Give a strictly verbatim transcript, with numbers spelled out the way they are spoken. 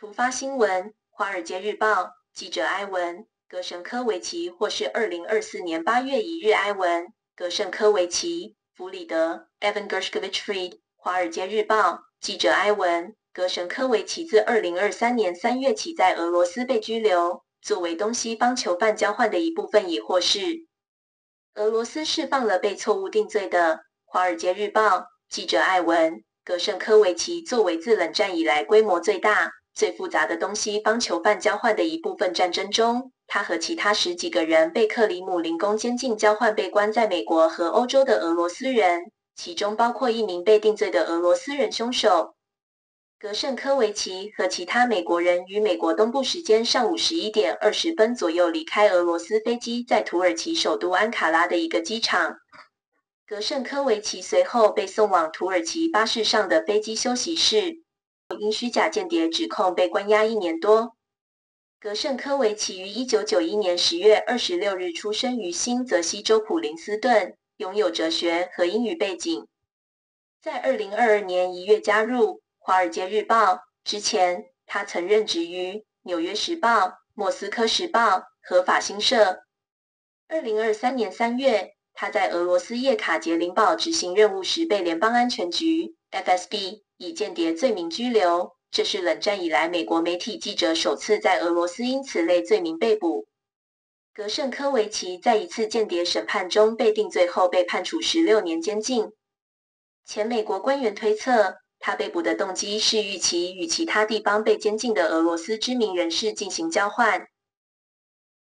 突发新闻，《华尔街日报》记者埃文·格什科维奇获释二零二四年八月一日。埃文·格什科维奇·弗里德 （Evan Gershkovich Fried），《华尔街日报》记者埃文·格什科维奇自二零二三年三月起在俄罗斯被拘留，作为东西方囚犯交换的一部分已获释。俄罗斯释放了被错误定罪的《华尔街日报》记者艾文·格什科维奇作为自冷战以来规模最大、最复杂的东西方囚犯交换的一部分战争中，他和其他十几个人被克里姆林宫监禁交换被关在美国和欧洲的俄罗斯人，其中包括一名被定罪的俄罗斯人凶手。格什科维奇和其他美国人于美国东部时间上午十一点二十分左右离开俄罗斯飞机在土耳其首都安卡拉的一个机场。格什科维奇随后被送往土耳其巴士上的飞机休息室，因虚假间谍指控被关押一年多。格什科维奇于一九九一年十月二十六日出生于新泽西州普林斯顿，拥有哲学和英语背景。在二零二二年一月加入《华尔街日报》之前，他曾任职于《纽约时报》、《莫斯科时报》和法新社。二零二三年三月，他在俄罗斯叶卡捷琳堡执行任务时被联邦安全局 （F S B） 以间谍罪名拘留，这是冷战以来美国媒体记者首次在俄罗斯因此类罪名被捕。格什科维奇在一次间谍审判中被定罪后被判处十六年监禁。前美国官员推测，他被捕的动机是预期与其他地方被监禁的俄罗斯知名人士进行交换，